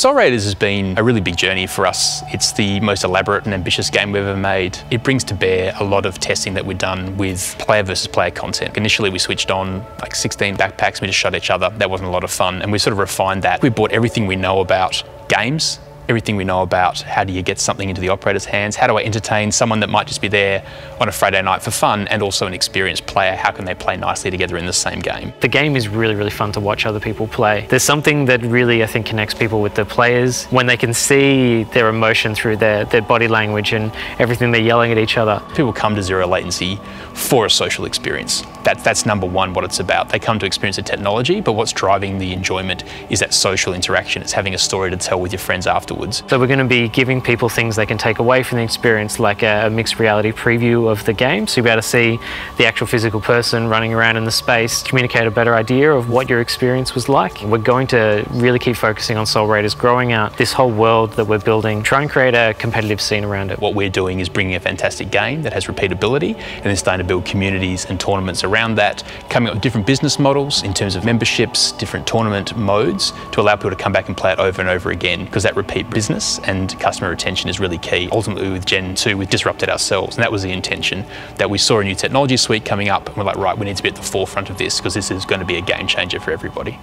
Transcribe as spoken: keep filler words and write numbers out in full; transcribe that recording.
Soul Raiders has been a really big journey for us. It's the most elaborate and ambitious game we've ever made. It brings to bear a lot of testing that we've done with player versus player content. Initially we switched on like sixteen backpacks, we just shot each other. That wasn't a lot of fun, and we sort of refined that. We brought everything we know about games, everything we know about how do you get something into the operator's hands, how do I entertain someone that might just be there on a Friday night for fun, and also an experienced player, how can they play nicely together in the same game. The game is really, really fun to watch other people play. There's something that really, I think, connects people with the players when they can see their emotion through their, their body language and everything they're yelling at each other. People come to Zero Latency for a social experience. That, that's number one what it's about. They come to experience the technology, but what's driving the enjoyment is that social interaction. It's having a story to tell with your friends afterwards. So we're going to be giving people things they can take away from the experience, like a, a mixed reality preview of the game, so you'll be able to see the actual physical person running around in the space, communicate a better idea of what your experience was like. We're going to really keep focusing on Soul Raiders, growing out this whole world that we're building, try and create a competitive scene around it. What we're doing is bringing a fantastic game that has repeatability, and then starting to build communities and tournaments around that, coming up with different business models in terms of memberships, different tournament modes to allow people to come back and play it over and over again, because that repeat business and customer retention is really key. Ultimately with Gen two we've disrupted ourselves, and that was the intention, that we saw a new technology suite coming up and we're like, right, we need to be at the forefront of this because this is going to be a game changer for everybody.